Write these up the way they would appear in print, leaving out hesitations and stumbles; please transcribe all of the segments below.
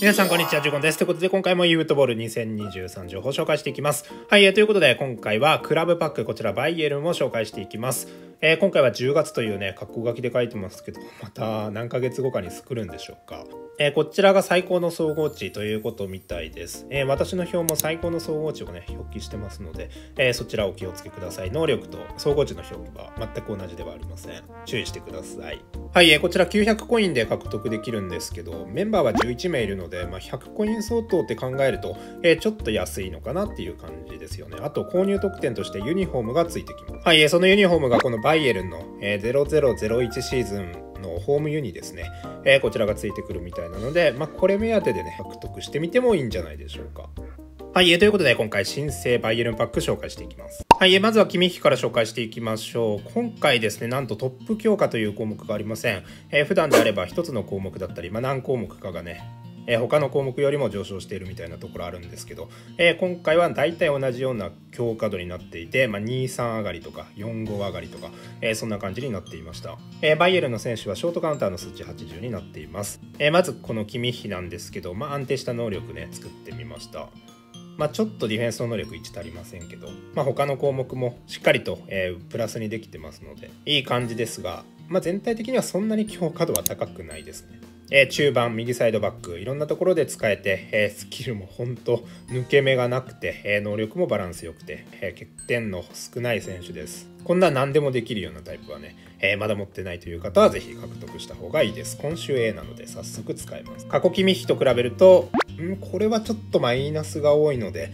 皆さんこんにちは、ジュゴンです。ということで今回もユートボール2023情報を紹介していきます。はい、ということで今回はクラブパック、こちらバイエルンを紹介していきます。今回は10月というね、括弧書きで書いてますけど、また何ヶ月後かに来るんでしょうか。こちらが最高の総合値ということみたいです。私の表も最高の総合値をね、表記してますので、そちらをお気をつけください。能力と総合値の表記は全く同じではありません。注意してください。はい、こちら900コインで獲得できるんですけど、メンバーは11名いるので、100コイン相当って考えると、ちょっと安いのかなっていう感じですよね。あと購入特典としてユニフォームがついてきます。はい、そのユニフォームがこのバイエルンの0001シーズンのホームユニですね、こちらがついてくるみたいなので、これ目当てでね獲得してみてもいいんじゃないでしょうか。はい、ということで今回新生バイエルンパック紹介していきます。はい、まずは君引きから紹介していきましょう。今回ですね、なんとトップ強化という項目がありません。普段であれば1つの項目だったり、何項目かがね他の項目よりも上昇しているみたいなところあるんですけど、今回は大体同じような強化度になっていて、2、3上がりとか4、5上がりとか、そんな感じになっていました。バイエルンの選手はショートカウンターの数値80になっています。まずこのキミヒなんですけど、安定した能力ね作ってみました。ちょっとディフェンスの能力1足りませんけど、他の項目もしっかりと、プラスにできてますのでいい感じですが、全体的にはそんなに強化度は高くないですね。中盤、右サイドバック、いろんなところで使えて、スキルも本当抜け目がなくて、能力もバランス良くて、欠点の少ない選手です。こんな何でもできるようなタイプはね、まだ持ってないという方はぜひ獲得した方がいいです。今週 A なので早速使えます。過去キミヒと比べるとこれはちょっとマイナスが多いので、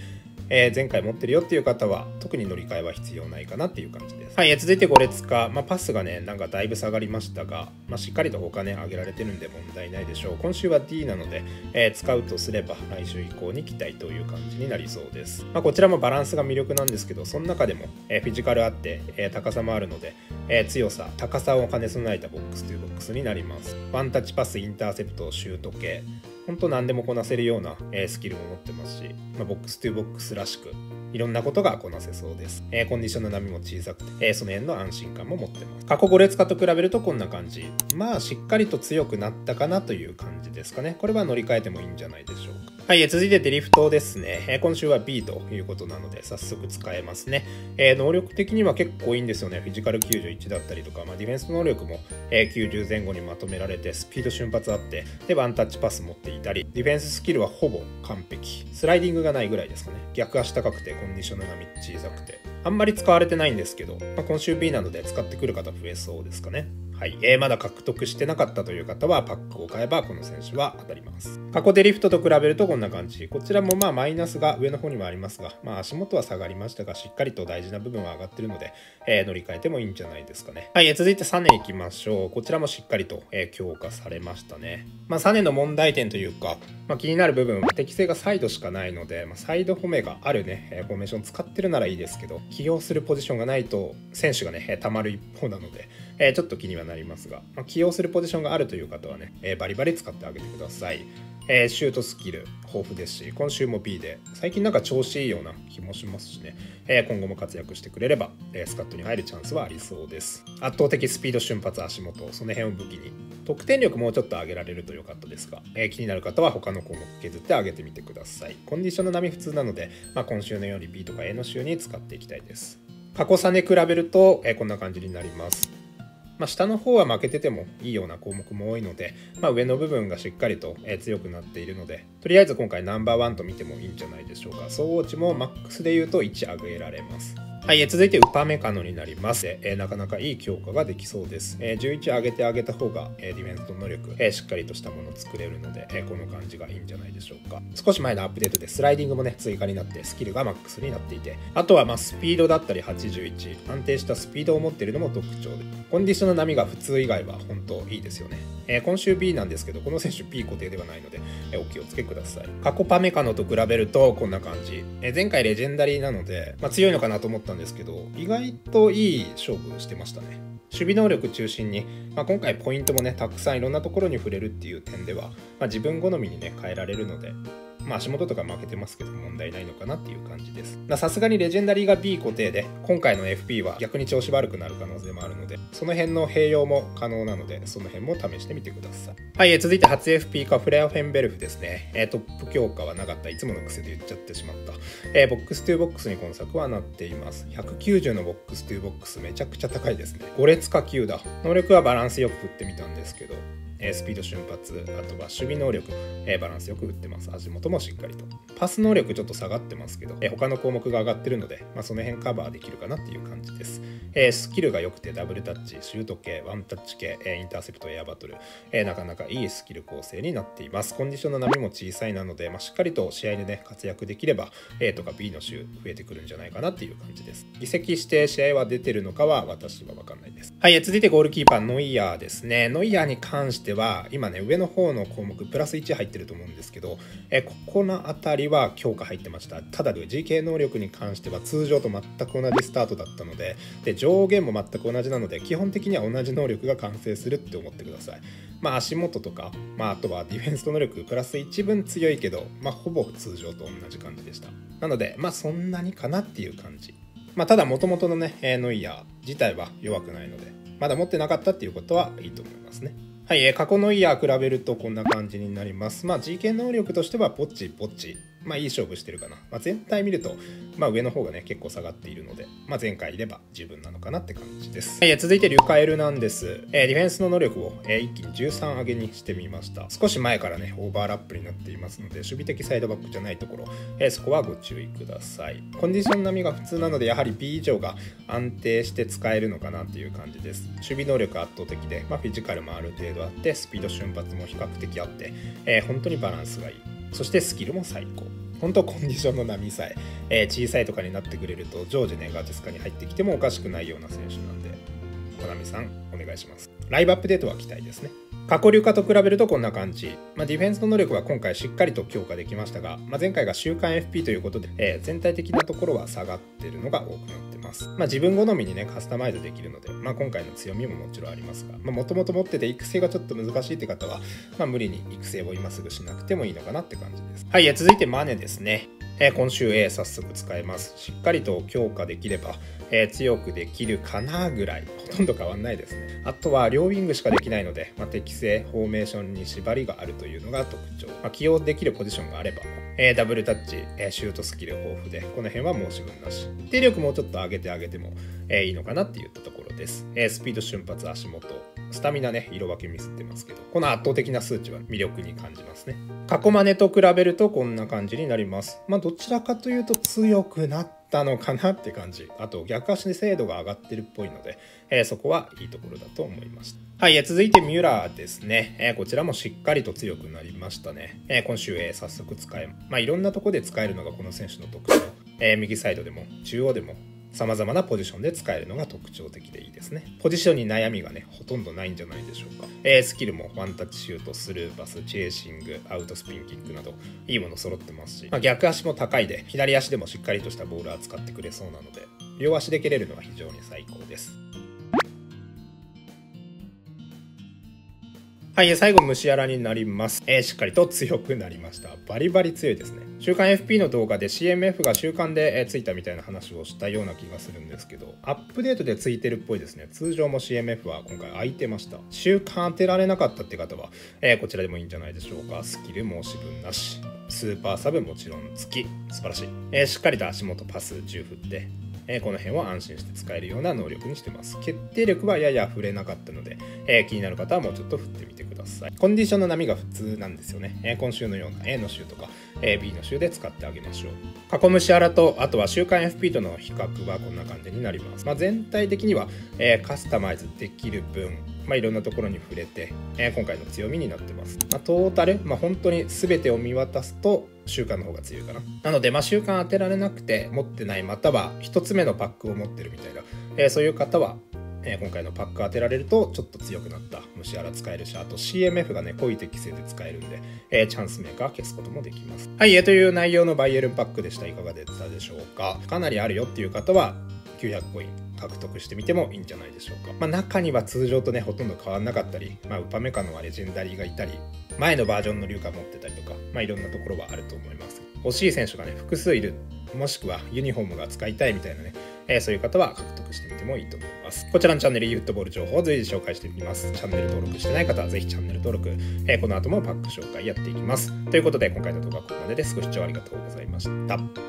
前回持ってるよっていう方は特に乗り換えは必要ないかなっていう感じです。はい、続いて5列化、パスがねなんかだいぶ下がりましたが、しっかりと他ね上げられてるんで問題ないでしょう。今週は D なので、使うとすれば来週以降に期待という感じになりそうです。こちらもバランスが魅力なんですけど、その中でも、フィジカルあって、高さもあるので、強さ高さを兼ね備えたボックスというボックスになります。ワンタッチパス、インターセプト、シュート系、本当何でもこなせるようなスキルも持ってますし、ボックスというボックスらしくいろんなことがこなせそうです。コンディションの波も小さくて、その辺の安心感も持ってます。過去5列化と比べるとこんな感じ。しっかりと強くなったかなという感じですかね。これは乗り換えてもいいんじゃないでしょうか。はい、続いてデリフトですね。今週は B ということなので早速使えますね。能力的には結構いいんですよね。フィジカル91だったりとか、ディフェンス能力も90前後にまとめられて、スピード瞬発あって、でワンタッチパス持っていたり、ディフェンススキルはほぼ完璧、スライディングがないぐらいですかね。逆足高くてコンディションの波小さくてあんまり使われてないんですけど、今週 B なので使ってくる方増えそうですかね。はい、まだ獲得してなかったという方はパックを買えばこの選手は当たります。過去デリフトと比べるとこんな感じ。こちらもマイナスが上の方にもありますが、足元は下がりましたが、しっかりと大事な部分は上がってるので、乗り換えてもいいんじゃないですかね。はい、続いてサネいきましょう。こちらもしっかりと、強化されましたね。サネの問題点というか、気になる部分は適性がサイドしかないので、サイド褒めがあるねフォーメーション使ってるならいいですけど、起用するポジションがないと選手がねたまる一方なので、ちょっと気にはなりますが、起用するポジションがあるという方はね、バリバリ使ってあげてください。シュートスキル豊富ですし、今週も B で最近なんか調子いいような気もしますしね、今後も活躍してくれれば、スカットに入るチャンスはありそうです。圧倒的スピード瞬発、足元、その辺を武器に得点力もうちょっと上げられると良かったですが、気になる方は他の項目削って上げてみてください。コンディションの波普通なので、今週のように B とか A の週に使っていきたいです。過去差に比べると、こんな感じになります。下の方は負けててもいいような項目も多いので、上の部分がしっかりと強くなっているので、とりあえず今回ナンバーワンと見てもいいんじゃないでしょうか。総合値もマックスで言うと1上げられます。はい、続いてウパメカノになります。なかなかいい強化ができそうです。11上げてあげた方が、ディフェンスの能力、しっかりとしたものを作れるので、この感じがいいんじゃないでしょうか。少し前のアップデートでスライディングもね追加になって、スキルがマックスになっていて、あとはスピードだったり81、安定したスピードを持っているのも特徴で、コンディションの波が普通以外は本当いいですよね。今週 B なんですけど、この選手 B 固定ではないので、お気をつけください。過去パメカノと比べるとこんな感じ。前回レジェンダリーなので、強いのかなと思ったんですけど、意外といい勝負してましたね。守備能力中心に、今回ポイントもねたくさんいろんなところに触れるっていう点では、自分好みにね変えられるので、まあ足元とか負けてますけど問題ないのかなっていう感じです。さすがにレジェンダリーが B 固定で、今回の FP は逆に調子悪くなる可能性もあるので、その辺の併用も可能なので、その辺も試してみてください。はい、続いて初 FP かフレアフェンベルフですね。トップ強化はなかった、いつもの癖で言っちゃってしまった。ボックス2ボックスに今作はなっています。190のボックス2ボックス、めちゃくちゃ高いですね。5列下級だ。能力はバランスよく振ってみたんですけど、スピード瞬発、あとは守備能力、バランスよく打ってます。足元もしっかりと。パス能力ちょっと下がってますけど、他の項目が上がってるので、その辺カバーできるかなっていう感じです。スキルが良くてダブルタッチ、シュート系、ワンタッチ系、インターセプト、エアバトル、なかなかいいスキル構成になっています。コンディションの波も小さいなので、しっかりと試合でね、活躍できれば A とか B の種増えてくるんじゃないかなっていう感じです。移籍して試合は出てるのかは私は分かんないです。はい、続いてゴールキーパー、ノイヤーですね。ノイヤーに関しては今ね、上の方の項目プラス1入ってると思うんですけど、ここのあたりは強化入ってました。ただ GK 能力に関しては通常と全く同じスタートだったので、上限も全く同じなので、基本的には同じ能力が完成するって思ってください。足元とか、あとはディフェンスと能力プラス1分強いけど、ほぼ通常と同じ感じでした。なのでそんなにかなっていう感じ。ただ元々のね、ノイヤー自体は弱くないので、まだ持ってなかったっていうことはいいと思いますね。はい、過去のイヤー比べるとこんな感じになります。GK 能力としてはポッチポッチ。いい勝負してるかな。全体見ると、上の方がね、結構下がっているので、前回いれば十分なのかなって感じです。はい、続いてリュカエルなんです。ディフェンスの能力を、一気に13上げにしてみました。少し前からね、オーバーラップになっていますので、守備的サイドバックじゃないところ、そこはご注意ください。コンディション並みが普通なので、やはり B 以上が安定して使えるのかなっていう感じです。守備能力圧倒的で、フィジカルもある程度あって、スピード瞬発も比較的あって、本当にバランスがいい。そしてスキルも最高。本当コンディションの波さえ、小さいとかになってくれると常時ね、ガチスカに入ってきてもおかしくないような選手なんで、コナミさんお願いします。ライブアップデートは期待ですね。過去流化と比べるとこんな感じ。ディフェンスの能力は今回しっかりと強化できましたが、前回が週間 FP ということで、全体的なところは下がってるのが多くなってます。自分好みにね、カスタマイズできるので、今回の強みももちろんありますが、もともと持ってて育成がちょっと難しいって方は、無理に育成を今すぐしなくてもいいのかなって感じです。はい、続いてマネですね。今週 A 早速使えます。しっかりと強化できれば、強くできるかなぐらい、ほとんど変わんないですね。あとは両ウィングしかできないので、適正フォーメーションに縛りがあるというのが特徴。起用できるポジションがあれば、ダブルタッチ、シュートスキル豊富で、この辺は申し分なし。定力もうちょっと上げてあげても、いいのかなって言ったところです。スピード瞬発、足元、スタミナね、色分けミスってますけど、この圧倒的な数値は魅力に感じますね。過去マネと比べるとこんな感じになります。どちらかというと強くなったのかなって感じ。あと逆足に精度が上がってるっぽいので、そこはいいところだと思いました。はい、続いてミュラーですね。こちらもしっかりと強くなりましたね。今週、早速使えます。いろんなところで使えるのがこの選手の特徴。右サイドでも中央でも様々なポジションで使えるのが特徴的でいいですね。ポジションに悩みがね、ほとんどないんじゃないでしょうか。スキルもワンタッチシュート、スルーパス、チェーシング、アウトスピンキックなどいいもの揃ってますし、逆足も高いで、左足でもしっかりとしたボール扱ってくれそうなので、両足で蹴れるのは非常に最高です。はい、最後、虫やらになります。しっかりと強くなりました。バリバリ強いですね。週刊 FP の動画で CMF が週刊で、ついたみたいな話をしたような気がするんですけど、アップデートでついてるっぽいですね。通常も CMF は今回空いてました。週刊当てられなかったって方は、こちらでもいいんじゃないでしょうか。スキル申し分なし。スーパーサブもちろん付き。素晴らしい。しっかりと足元パス10振って。この辺は安心して使えるような能力にしてます。決定力はやや触れなかったので、気になる方はもうちょっと振ってみてください。コンディションの波が普通なんですよね。今週のような A の週とか、B の週で使ってあげましょう。囲むしあらと、あとは週間 FP との比較はこんな感じになります。全体的には、カスタマイズできる分、いろんなところに触れて、今回の強みになってます。トータル、本当に全てを見渡すと、週間の方が強いかな。なので、週間当てられなくて持ってない、または1つ目のパックを持ってるみたいな、そういう方は、今回のパック当てられるとちょっと強くなった虫荒使えるし、あと CMF がね、濃い適性で使えるんで、チャンスメーカー消すこともできます。はい、という内容のバイエルンパックでした。いかがでしたでしょうか。かなりあるよっていう方は900コイン獲得してみてもいいんじゃないでしょうか。まあ、中には通常とねほとんど変わんなかったり、まあ、ウパメカノはレジェンダリーがいたり前のバージョンの龍華持ってたりとか、まあ、いろんなところはあると思います。欲しい選手がね複数いる、もしくはユニフォームが使いたいみたいなね、そういう方は獲得してみてもいいと思います。こちらのチャンネル e フットボール情報を随時紹介していきます。チャンネル登録してない方はぜひチャンネル登録、この後もパック紹介やっていきます。ということで今回の動画はここまでです。ご視聴ありがとうございました。